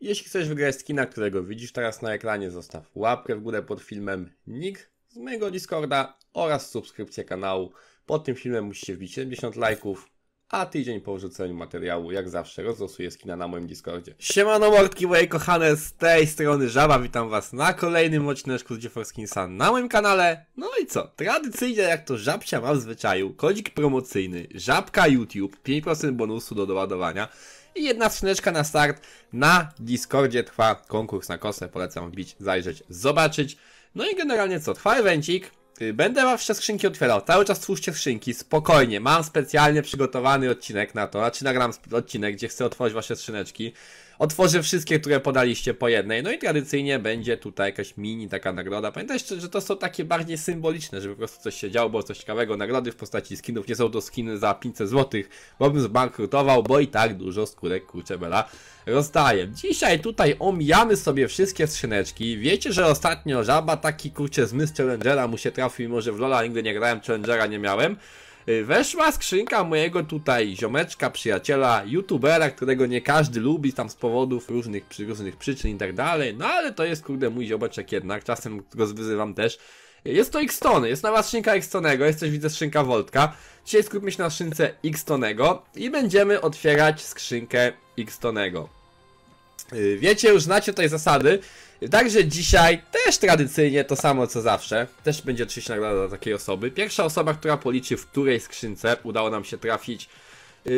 Jeśli chcesz wygrać skina, którego widzisz teraz na ekranie, zostaw łapkę w górę pod filmem, nick z mojego Discorda oraz subskrypcję kanału. Pod tym filmem musicie wbić 70 lajków, a tydzień po wrzuceniu materiału, jak zawsze, rozlosuję skina na moim Discordzie. Siemano mordki moje kochane, z tej strony Żaba, witam was na kolejnym odcineczku z G4Skinsa na moim kanale. No i co, tradycyjnie jak to Żabcia ma w zwyczaju, kodzik promocyjny, Żabka YouTube, 5% bonusu do doładowania i jedna skrzyneczka na start. Na Discordzie trwa konkurs na kosę, polecam wbić, zajrzeć, zobaczyć. No i generalnie co, trwa evencik. Będę wam wszystkie skrzynki otwierał, cały czas twórzcie skrzynki, spokojnie, mam specjalnie przygotowany odcinek na to, znaczy nagram odcinek, gdzie chcę otworzyć wasze skrzyneczki. Otworzę wszystkie, które podaliście po jednej, no i tradycyjnie będzie tutaj jakaś mini taka nagroda. Pamiętajcie, że to są takie bardziej symboliczne, żeby po prostu coś się działo, było coś ciekawego. Nagrody w postaci skinów, nie są to skiny za 500 zł, bo bym zbankrutował, bo i tak dużo skórek kurczę bela rozdaję. Dzisiaj tutaj omijamy sobie wszystkie skrzyneczki. Wiecie, że ostatnio Żaba taki kurczę zmysł Challengera mu się trafił, mimo że w LOLa nigdy nie grałem, Challengera nie miałem. Weszła skrzynka mojego tutaj ziomeczka, przyjaciela, youtubera, którego nie każdy lubi tam z powodów różnych przyczyn i tak dalej. No ale to jest kurde mój ziomeczek jednak, czasem go wyzywam też. Jest to X-Tony, jest nowa skrzynka X-Tonego, jest też widzę skrzynka Voltka. Dzisiaj skupmy się na skrzynce X-Tonego i będziemy otwierać skrzynkę X-Tonego. Wiecie, już znacie tutaj zasady. Także dzisiaj też tradycyjnie to samo co zawsze. Też będzie oczywiście nagroda dla takiej osoby. Pierwsza osoba, która policzy, w której skrzynce udało nam się trafić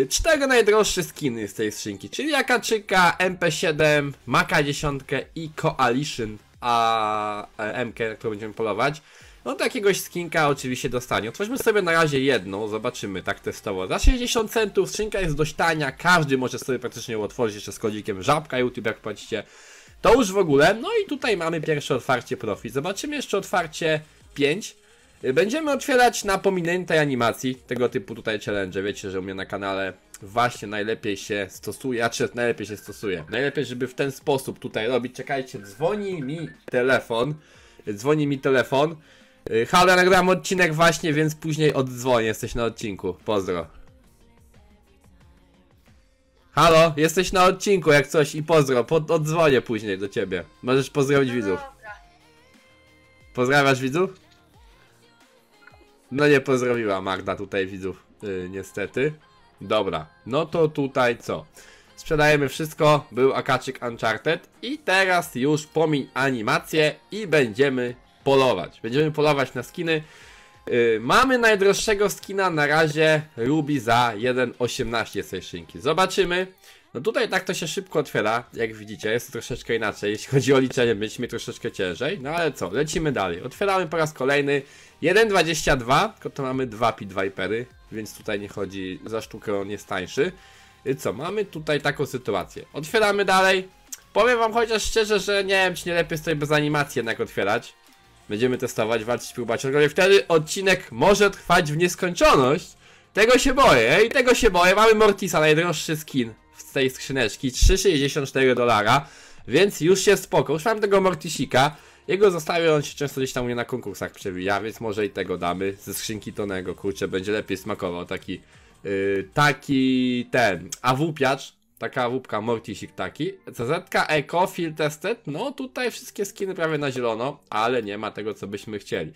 4 najdroższe skiny z tej skrzynki, czyli AK-3, MP7, MAC-10 i Coalition, a MK, na którą będziemy polować. No to jakiegoś skinka oczywiście dostanie. Otwórzmy sobie na razie jedną, zobaczymy tak testowo. Za 60 centów skrzynka jest dość tania, każdy może sobie praktycznie ją otworzyć jeszcze z kodzikiem Żabka YouTube, jak płacicie. To już w ogóle, no i tutaj mamy pierwsze otwarcie profil. Zobaczymy jeszcze otwarcie 5. Będziemy otwierać na pominiętej animacji, tego typu tutaj challenge. Wiecie, że u mnie na kanale właśnie najlepiej się stosuje, najlepiej, żeby w ten sposób tutaj robić. Czekajcie, dzwoni mi telefon. Halo, nagrałem odcinek właśnie, więc później oddzwonię, jesteś na odcinku, pozdro. Halo, jesteś na odcinku, jak coś i pozdro, oddzwonię później do ciebie. Możesz pozdrowić widzów. Pozdrawiasz widzów? No nie pozdrowiła Magda tutaj widzów, niestety. Dobra, no to tutaj co? Sprzedajemy wszystko, był akaczyk Uncharted i teraz już pomiń animację i będziemy polować. Będziemy polować na skiny. Mamy najdroższego skina na razie, Ruby za 1,18 z tej szynki. Zobaczymy. No tutaj tak to się szybko otwiera, jak widzicie, jest to troszeczkę inaczej. Jeśli chodzi o liczenie, będzie mi troszeczkę ciężej. No ale co, lecimy dalej. Otwieramy po raz kolejny 1,22, tylko to mamy 2 Pit Vipery, więc tutaj nie chodzi za sztukę, on jest tańszy. Co, mamy tutaj taką sytuację. Otwieramy dalej. Powiem wam chociaż szczerze, że nie wiem, czy nie lepiej sobie bez animacji jednak otwierać. Będziemy testować, walczyć, próbować, ale wtedy odcinek może trwać w nieskończoność. Tego się boję, i tego się boję. Mamy Mortisa, najdroższy skin z tej skrzyneczki, 3,64 dolara, więc już jest spoko. Już mam tego Mortisika, jego zostawię, on się często gdzieś tam u mnie na konkursach przewija, więc może i tego damy ze skrzynki Tonego, kurczę, będzie lepiej smakował taki, ten, AWP-iacz. Taka łupka, Mortisik taki. CZK, Eco, Field Tested. No tutaj wszystkie skiny prawie na zielono, ale nie ma tego, co byśmy chcieli.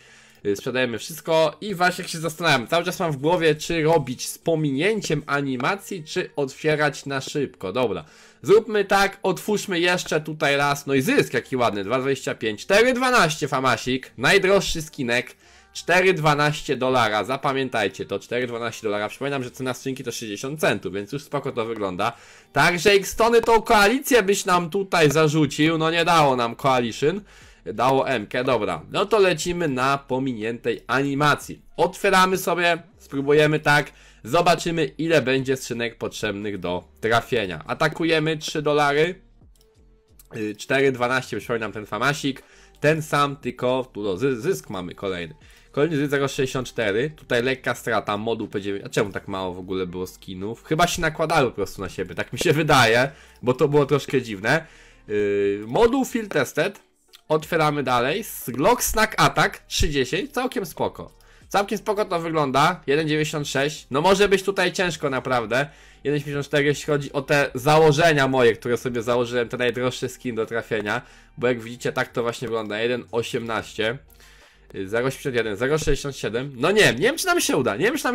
Sprzedajemy wszystko i właśnie się zastanawiam. Cały czas mam w głowie, czy robić z pominięciem animacji, czy otwierać na szybko. Dobra, zróbmy tak, otwórzmy jeszcze tutaj raz. No i zysk jaki ładny, 2,25. 4,12 Famasik, najdroższy skinek. 4,12 dolara, zapamiętajcie to, 4,12 dolara, przypominam, że cena skrzynki to 60 centów, więc już spoko to wygląda. Także X-Tony tą koalicję byś nam tutaj zarzucił, no nie dało nam Coalition, dało MK, dobra. No to lecimy na pominiętej animacji. Otwieramy sobie, spróbujemy tak, zobaczymy ile będzie skrzynek potrzebnych do trafienia. Atakujemy 3 dolary, 4,12 przypominam ten Famasik. Ten sam, tylko tu no, zysk mamy kolejny. Kolejny zysk 0,64. Tutaj lekka strata modu P9. A czemu tak mało w ogóle było skinów? Chyba się nakładały po prostu na siebie, tak mi się wydaje, bo to było troszkę dziwne. Moduł Field Tested. Otwieramy dalej. Glock Snack Attack 30. Całkiem spoko. Całkiem spoko to wygląda, 1,96. No może być tutaj ciężko naprawdę. 1,54 jeśli chodzi o te założenia moje, które sobie założyłem, te najdroższe skin do trafienia. Bo jak widzicie, tak to właśnie wygląda, 1,18. 0,81, 0,67. No nie wiem, czy nam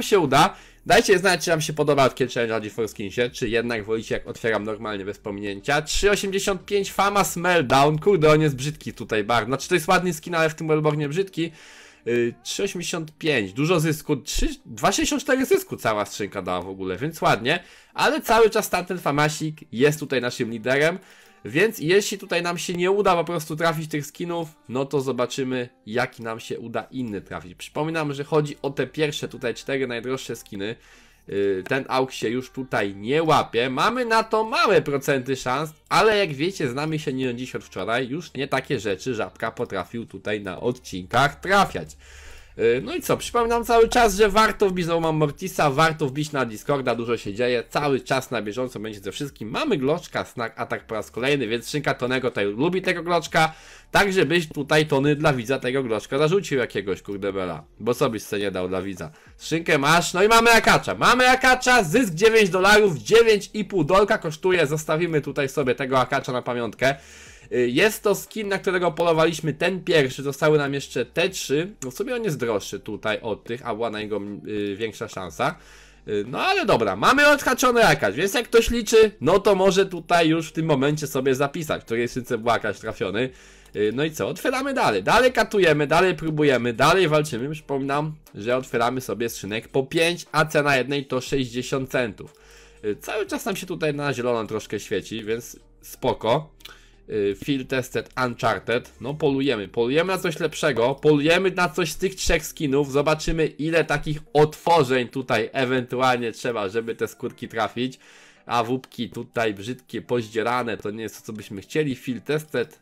się uda, Dajcie znać, czy wam się podoba odkieczenie na G4Skinsie, czy jednak wolicie, jak otwieram normalnie, bez pominięcia. 3,85 Famas Meltdown. Kurde, on jest brzydki tutaj bardzo. Znaczy to jest ładny skin, ale w tym Wellbornie brzydki. 3,85, dużo zysku, 2,64 zysku cała skrzynka dała w ogóle, więc ładnie. Ale cały czas tamten Famasik jest tutaj naszym liderem. Więc jeśli tutaj nam się nie uda po prostu trafić tych skinów, no to zobaczymy, jaki nam się uda inny trafić. Przypominam, że chodzi o te pierwsze tutaj 4 najdroższe skiny. Ten Aug się już tutaj nie łapie. Mamy na to małe procenty szans, ale jak wiecie, znamy się nie dziś od wczoraj. Już nie takie rzeczy Żabka potrafił tutaj na odcinkach trafiać. No i co, przypominam cały czas, że warto wbić, znowu mam Mortisa, warto wbić na Discorda, dużo się dzieje, cały czas na bieżąco będzie ze wszystkim. Mamy Gloczka, Snack Attack po raz kolejny, więc Szynka Tonego tutaj lubi tego Gloczka, tak żebyś tutaj Tony dla widza tego Gloczka zarzucił jakiegoś, kurde bela, bo co byś se nie dał dla widza. Szynkę masz, no i mamy Akacza, zysk $9, 9,5 dolka kosztuje, zostawimy tutaj sobie tego Akacza na pamiątkę. Jest to skin, na którego polowaliśmy ten pierwszy, zostały nam jeszcze te 3. No w sumie on jest droższy tutaj od tych, a była na niego większa szansa. No ale dobra, mamy odhaczony jakaś, więc jak ktoś liczy, no to może tutaj już w tym momencie sobie zapisać, w której szynce był jakaś trafiony. No i co, otwieramy dalej, katujemy, dalej próbujemy, dalej walczymy. Przypominam, że otwieramy sobie skrzynek po 5, a cena jednej to 60 centów. Cały czas nam się tutaj na zielono troszkę świeci, więc spoko. Field Tested, Uncharted. No polujemy, na coś lepszego. Polujemy na coś z tych 3 skinów. Zobaczymy, ile takich otworzeń tutaj ewentualnie trzeba, żeby te skórki trafić. A AWP-ki tutaj brzydkie, pozdzierane. To nie jest to, co byśmy chcieli. Field Tested.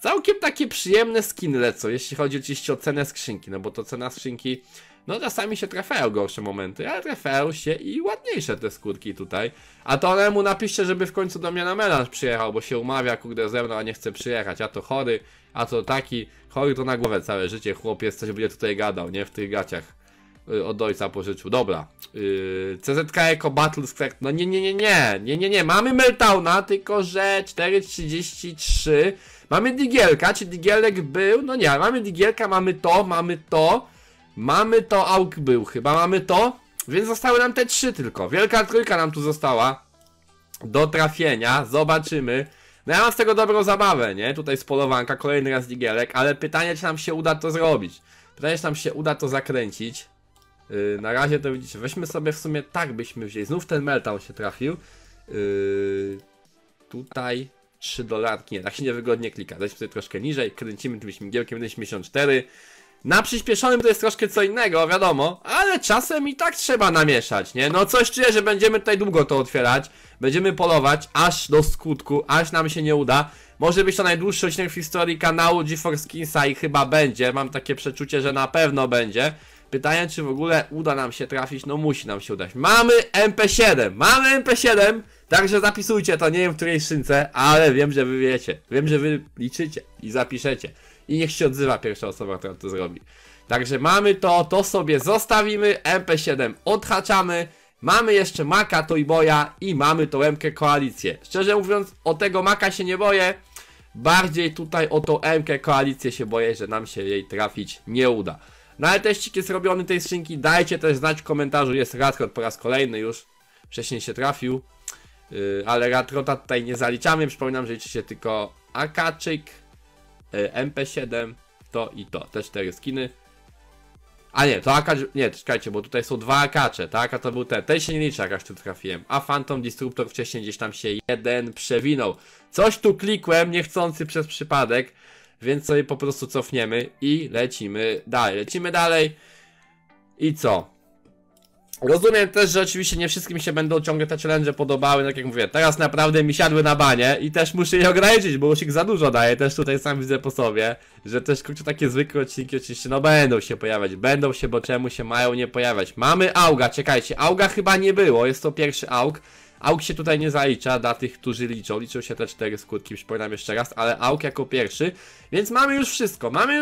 Całkiem takie przyjemne skiny lecą, jeśli chodzi oczywiście o cenę skrzynki. No bo to cena skrzynki, no czasami się trafiają gorsze momenty, ale trafiają się i ładniejsze te skórki tutaj. A to onemu napiszcie, żeby w końcu do mnie na melanż przyjechał, bo się umawia, kurde, ze mną, a nie chce przyjechać. A to chory, a to taki. Chory to na głowę całe życie, chłopiec, coś będzie tutaj gadał, nie? W tych gaciach od ojca pożyczył. Dobra. CZK Eco Battle Spectron. No nie. Mamy Meltdowna, tylko że 4,33. Mamy Digielka, czy Digielek był? No nie, mamy Digielka, mamy to, Aug był chyba, więc zostały nam te 3 tylko. Wielka trójka nam tu została do trafienia, zobaczymy. No ja mam z tego dobrą zabawę, nie? Tutaj z polowanka, kolejny raz Digielek, ale pytanie, czy nam się uda to zrobić. Pytanie, czy nam się uda to zakręcić. Na razie to widzicie, weźmy sobie w sumie, tak byśmy wzięli, znów ten Meltdown się trafił. Tutaj... $3, nie, tak się niewygodnie klika. Weźmy sobie troszkę niżej, kręcimy tym śmigiełkiem 1,84. Na przyspieszonym to jest troszkę co innego, wiadomo, ale czasem i tak trzeba namieszać, nie? No coś czuję, że będziemy tutaj długo to otwierać. Będziemy polować aż do skutku, aż nam się nie uda. Może być to najdłuższy odcinek w historii kanału G4Skinsa i chyba będzie. Mam takie przeczucie, że na pewno będzie. Pytanie, czy w ogóle uda nam się trafić? No musi nam się udać. Mamy MP7, także zapisujcie to, nie wiem w której szynce, ale wiem, że wy wiecie. Wiem, że wy liczycie i zapiszecie. I niech się odzywa pierwsza osoba, która to zrobi. Także mamy to, to sobie zostawimy, MP7 odhaczamy. Mamy jeszcze Maka, Toy Boya i mamy tą MK Koalicję. Szczerze mówiąc, o tego Maka się nie boję. Bardziej tutaj o tą MK Koalicję się boję, że nam się jej trafić nie uda. No ale teścik jest robiony tej skrzynki, dajcie też znać w komentarzu, jest Ratrot po raz kolejny już. Wcześniej się trafił, ale Ratrota tutaj nie zaliczamy, przypominam, że liczycie tylko Akaczyk, MP7, to i to, te 4 skiny. A nie, to Akacz, nie, czekajcie, bo tutaj są 2 Akacze, tak, a to był ten, ten się nie liczy, Akacz tu trafiłem, a Phantom Distruptor wcześniej gdzieś tam się jeden przewinął. Coś tu klikłem, niechcący przez przypadek. Więc sobie po prostu cofniemy i lecimy dalej, i co? Rozumiem też, że oczywiście nie wszystkim się będą ciągle te challenge podobały, tak jak mówię, teraz naprawdę mi siadły na banie i też muszę je ograniczyć, bo już ich za dużo daję, też tutaj sam widzę po sobie, że też kurczę takie zwykłe odcinki oczywiście, no będą się pojawiać, bo czemu się mają nie pojawiać. Mamy Auga, czekajcie, Auga chyba nie było, jest to pierwszy Aug. Aug się tutaj nie zalicza dla tych, którzy liczą. Liczą się te 4 skutki, przypominam jeszcze raz, ale Aug jako pierwszy. Więc mamy już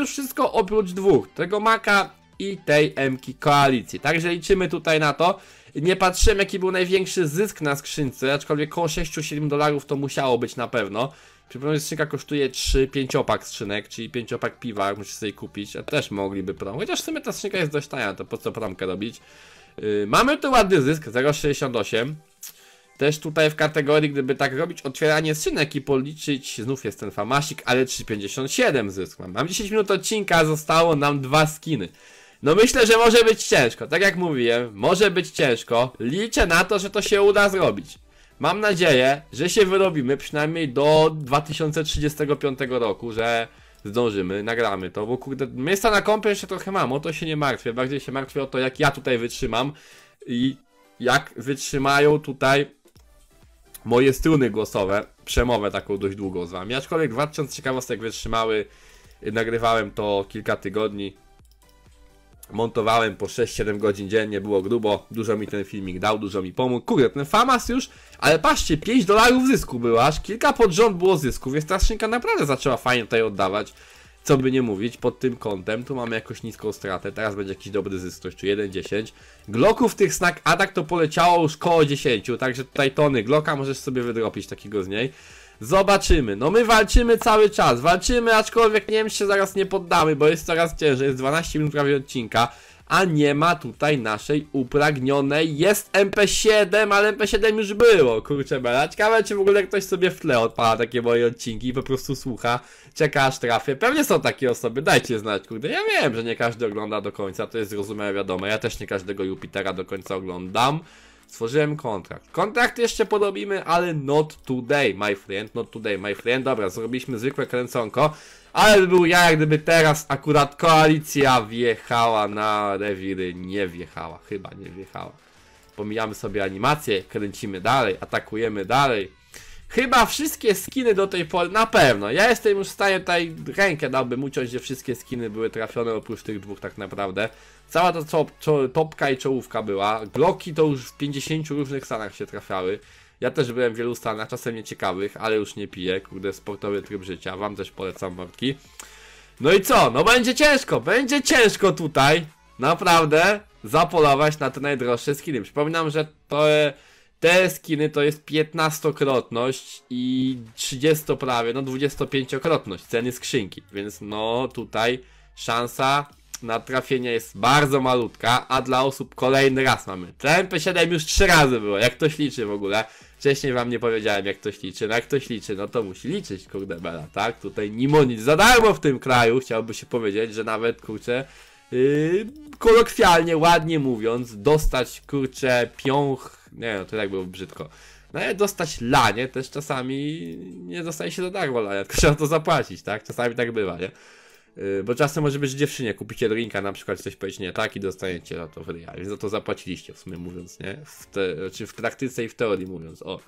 wszystko oprócz 2. Tego Maka i tej M-ki koalicji. Także liczymy tutaj na to. Nie patrzymy, jaki był największy zysk na skrzynce, aczkolwiek koło 6-7 dolarów to musiało być na pewno. Przypomnę, że skrzynka kosztuje 3-5-opak skrzynek, czyli 5-opak piwa, musisz sobie kupić, a też mogliby prom. Chociaż w sumie ta skrzynka jest dość tania, to po co promkę robić. Mamy tu ładny zysk, 0,68. Też tutaj w kategorii, gdyby tak robić otwieranie skrzynek i policzyć, znów jest ten Famasik, ale 3,57 zysk mam. Mam 10 minut odcinka, zostało nam 2 skiny. No myślę, że może być ciężko, tak jak mówiłem, może być ciężko. Liczę na to, że to się uda zrobić. Mam nadzieję, że się wyrobimy przynajmniej do 2035 roku, że zdążymy, nagramy to, bo kurde, miejsca na kompie jeszcze trochę mam, o to się nie martwię. Bardziej się martwię o to, jak ja tutaj wytrzymam i jak wytrzymają tutaj moje struny głosowe, przemowę taką dość długą z wami. Aczkolwiek 2000 ciekawostek wytrzymały, nagrywałem to kilka tygodni. Montowałem po 6-7 godzin dziennie, było grubo, dużo mi ten filmik dał, dużo mi pomógł. Kurde, ten Famas już, ale patrzcie, 5 dolarów zysku było aż, kilka pod rząd było zysków, więc ta skrzynka naprawdę zaczęła fajnie tutaj oddawać. Co by nie mówić, pod tym kątem, tu mamy jakąś niską stratę, teraz będzie jakiś dobry zysk, coś tu 1,10. Glocków tych Snack Attack to poleciało już koło 10, także tutaj tony Glocka możesz sobie wydropić takiego z niej. Zobaczymy, no my walczymy cały czas, walczymy, aczkolwiek nie wiem, czy się zaraz nie poddamy, bo jest coraz ciężej, jest 12 minut prawie odcinka, a nie ma tutaj naszej upragnionej, jest MP7, ale MP7 już było, kurczę bela, ciekawe czy w ogóle ktoś sobie w tle odpala takie moje odcinki i po prostu słucha, czeka aż trafię, pewnie są takie osoby, dajcie znać, kurde, ja wiem, że nie każdy ogląda do końca, to jest zrozumiałe, wiadomo, ja też nie każdego Jupitera do końca oglądam. Stworzyłem kontrakt. Kontrakt jeszcze podobimy, ale not today, my friend, not today, my friend. Dobra, zrobiliśmy zwykłe kręconko, ale by był ja, gdyby teraz akurat koalicja wjechała na rewiry. Nie wjechała, chyba nie wjechała. Pomijamy sobie animację, kręcimy dalej, atakujemy dalej. Chyba wszystkie skiny do tej pory, na pewno. Ja jestem już w stanie tutaj, rękę dałbym uciąć, że wszystkie skiny były trafione oprócz tych dwóch tak naprawdę. Cała to topka i czołówka była. Glocki to już w 50 różnych stanach się trafiały. Ja też byłem w wielu stanach, czasem nieciekawych, ale już nie piję. Kurde, sportowy tryb życia. Wam też polecam mordki. No i co? No będzie ciężko tutaj naprawdę zapolować na te najdroższe skiny. Przypominam, że to... Te skiny to jest 15-krotność i 30 prawie, no 25-krotność ceny skrzynki, więc no tutaj szansa na trafienie jest bardzo malutka, a dla osób kolejny raz mamy. Ten MP7 już 3 razy było, jak ktoś liczy w ogóle, wcześniej wam nie powiedziałem jak ktoś liczy, no jak ktoś liczy, no to musi liczyć, kurde bela, tak, tutaj nimo nic za darmo w tym kraju, chciałoby się powiedzieć, że nawet, kurczę, kolokwialnie, ładnie mówiąc, dostać, kurczę, piąch. Nie no, to tak było brzydko. No ale dostać lanie też czasami nie dostaje się za darmo lania, tylko trzeba to zapłacić, tak? Czasami tak bywa, nie? Bo czasem może być dziewczynie, kupicie drinka na przykład, coś powiedzieć nie tak i dostaniecie za to w ryja, więc za to zapłaciliście w sumie mówiąc, nie? Czy w praktyce i w teorii mówiąc, o.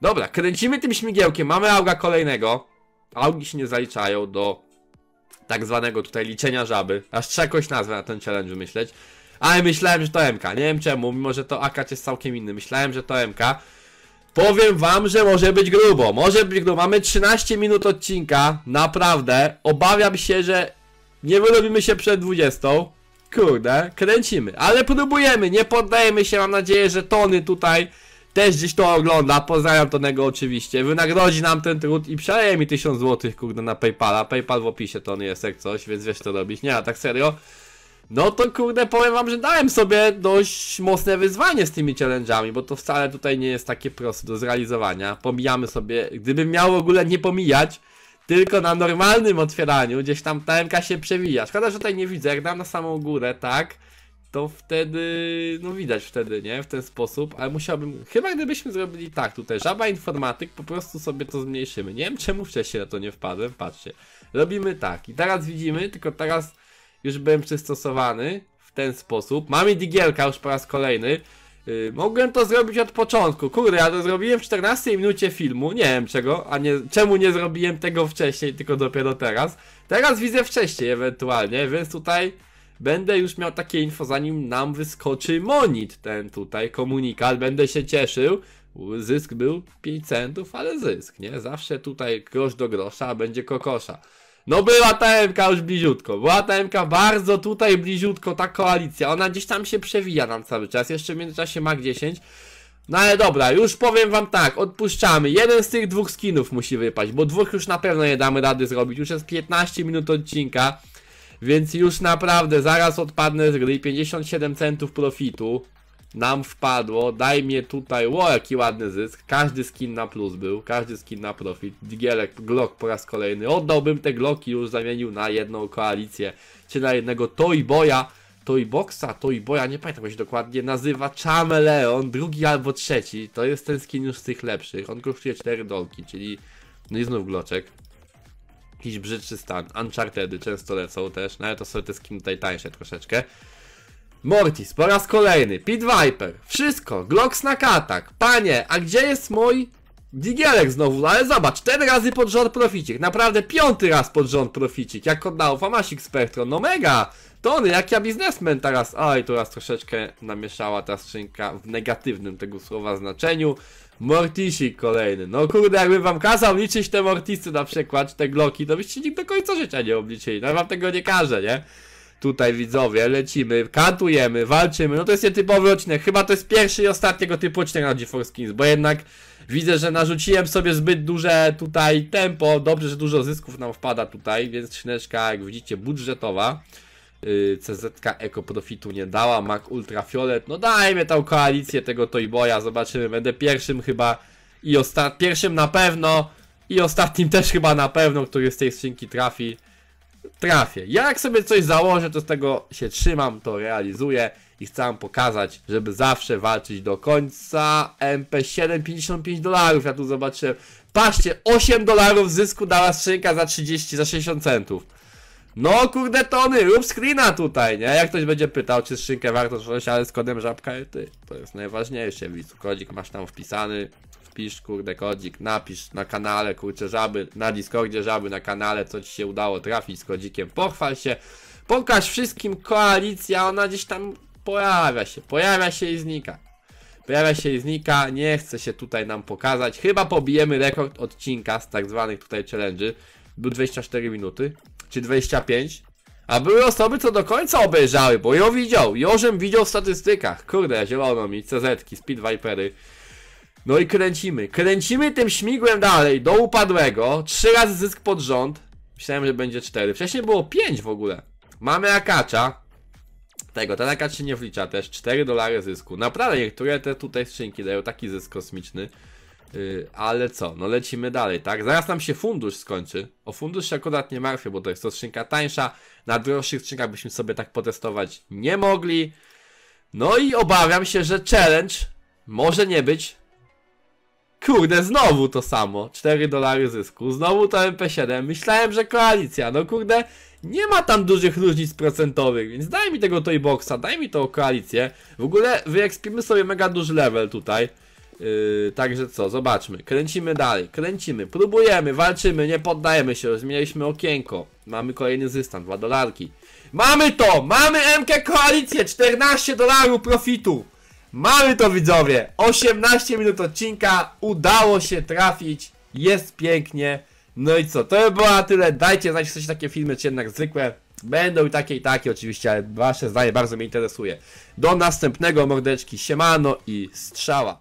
Dobra, kręcimy tym śmigiełkiem, mamy Auga kolejnego. Augi się nie zaliczają do tak zwanego tutaj liczenia żaby, aż trzeba jakąś nazwę na ten challenge myśleć. Ale myślałem, że to MK, nie wiem czemu, mimo że to AK jest całkiem inny, myślałem, że to MK. Powiem wam, że może być grubo, mamy 13 minut odcinka, naprawdę, obawiam się, że nie wyrobimy się przed 20. Kurde, kręcimy, ale próbujemy, nie poddajemy się, mam nadzieję, że Tony tutaj też gdzieś to ogląda, pozdrawiam Tonego oczywiście, wynagrodzi nam ten trud i przeleje mi 1000 zł, kurde, na Paypala, Paypal w opisie, Tony jest jak coś, więc wiesz co robić, nie, a tak serio. No to kurde, powiem wam, że dałem sobie dość mocne wyzwanie z tymi challenge'ami, bo to wcale tutaj nie jest takie proste do zrealizowania. Pomijamy sobie, gdybym miał w ogóle nie pomijać, tylko na normalnym otwieraniu, gdzieś tam ta MK się przewija. Szkoda, że tutaj nie widzę, jak dam na samą górę, tak, to wtedy, no widać wtedy, nie, w ten sposób, ale musiałbym, chyba gdybyśmy zrobili tak tutaj, żaba informatyk, po prostu sobie to zmniejszymy. Nie wiem czemu wcześniej na to nie wpadłem, patrzcie. Robimy tak i teraz widzimy, tylko teraz... Już byłem przystosowany w ten sposób. Mamy Digielka już po raz kolejny. Mogłem to zrobić od początku. Kurde, ja to zrobiłem w 14 minucie filmu. Nie wiem czego, a nie, czemu nie zrobiłem tego wcześniej, tylko dopiero teraz. Teraz widzę wcześniej ewentualnie, więc tutaj będę już miał takie info, zanim nam wyskoczy monit ten tutaj komunikat. Będę się cieszył. Zysk był 5 centów, ale zysk, nie? Zawsze tutaj grosz do grosza, a będzie kokosza. No była ta MK już bliziutko, była ta MK bardzo tutaj bliziutko, ta koalicja, ona gdzieś tam się przewija nam cały czas, jeszcze w międzyczasie MAC-10. No ale dobra, już powiem wam tak, odpuszczamy, jeden z tych dwóch skinów musi wypaść, bo dwóch już na pewno nie damy rady zrobić, już jest 15 minut odcinka, więc już naprawdę zaraz odpadnę z gry. 57 centów profitu nam wpadło, daj mnie tutaj, ło jaki ładny zysk, każdy skin na plus był, każdy skin na profit. Digielek, Glock po raz kolejny, oddałbym te Glocki, już zamienił na jedną koalicję, czy na jednego Toy Boya, Toy Boxa, Toy Boya, nie pamiętam jak się dokładnie nazywa, Chameleon, drugi albo trzeci, to jest ten skin już z tych lepszych, on kosztuje 4 dolki, czyli no i znów Gloczek. Jakiś brzydszy stan, Unchartedy często lecą też, no ale to sobie te skiny tutaj tańsze troszeczkę. Mortis po raz kolejny, Pit Viper, wszystko, Glock, Snack Attack, panie, a gdzie jest mój Digielek znowu, ale zobacz, 4 razy pod rząd proficik, naprawdę 5. raz pod rząd proficik, jak oddał Famasik, Spectron, no mega, Tony, jak ja biznesmen teraz, oj, tu raz troszeczkę namieszała ta skrzynka w negatywnym tego słowa znaczeniu. Mortisik kolejny, no kurde, jakbym wam kazał liczyć te Mortisy na przykład, te Glocki, to byście nikt do końca życia nie obliczyli, no ja wam tego nie każę, nie? Tutaj widzowie, lecimy, kantujemy, walczymy, no to jest nietypowy odcinek, chyba to jest pierwszy i ostatniego typu odcinek na G4Skins, bo jednak widzę, że narzuciłem sobie zbyt duże tutaj tempo, dobrze, że dużo zysków nam wpada tutaj, więc skrzyneczka, jak widzicie, budżetowa. CZK Eco profitu nie dała, Mac Ultra Fiolet, no dajmy tą koalicję tego Toy Boya, zobaczymy, będę pierwszym chyba i pierwszym na pewno i ostatnim też chyba na pewno, który z tej skrzynki trafi. Trafię. Jak sobie coś założę, to z tego się trzymam, to realizuję i chcę wam pokazać, żeby zawsze walczyć do końca. MP7 $55, ja tu zobaczyłem, patrzcie, $8 zysku dała skrzynka za 60 centów. No kurde, Tony, rób screena tutaj, nie? Jak ktoś będzie pytał, czy skrzynkę warto zrobić, ale z kodem żabka ty. To jest najważniejsze, widzu, kodzik masz tam wpisany. Wpisz, kurde, kodzik, napisz na kanale, kurcze, żaby, na Discordzie żaby, na kanale, co ci się udało trafić z kodzikiem. Pochwal się, pokaż wszystkim, koalicja, ona gdzieś tam pojawia się i znika. Pojawia się i znika, nie chce się tutaj nam pokazać. Chyba pobijemy rekord odcinka z tak zwanych tutaj challenge'y. Był 24 minuty. Czy 25, a były osoby, co do końca obejrzały, bo ją widział, Jożem widział w statystykach, kurde, zielono mi, CZ-ki, Speed Vipery. No i kręcimy tym śmigłem dalej, do upadłego, 3 razy zysk pod rząd, myślałem, że będzie 4, wcześniej było 5 w ogóle, mamy akacza, ten akacz się nie wlicza też, $4 zysku, naprawdę niektóre te tutaj skrzynki dają taki zysk kosmiczny. Ale co, no lecimy dalej, tak? Zaraz nam się fundusz skończy. O fundusz się akurat nie martwię, bo to jest to skrzynka tańsza. Na droższych skrzynkach byśmy sobie tak potestować nie mogli. No i obawiam się, że challenge może nie być. Kurde, znowu to samo, $4 zysku, znowu to MP7, myślałem, że koalicja, no kurde, nie ma tam dużych różnic procentowych, więc daj mi tego Toy Boxa, daj mi tą koalicję. W ogóle wyekspimy sobie mega duży level tutaj. Także co, zobaczmy, kręcimy dalej, kręcimy, próbujemy, walczymy, nie poddajemy się, zmienialiśmy okienko, mamy kolejny zystan, $2, mamy to, mamy MK koalicję, $14 profitu, mamy to widzowie, 18 minut odcinka, udało się trafić, jest pięknie, no i co, to by było na tyle, dajcie znać, coś takie filmy, czy jednak zwykłe, będą i takie oczywiście, ale wasze zdanie bardzo mnie interesuje, do następnego mordeczki, siemano i strzała.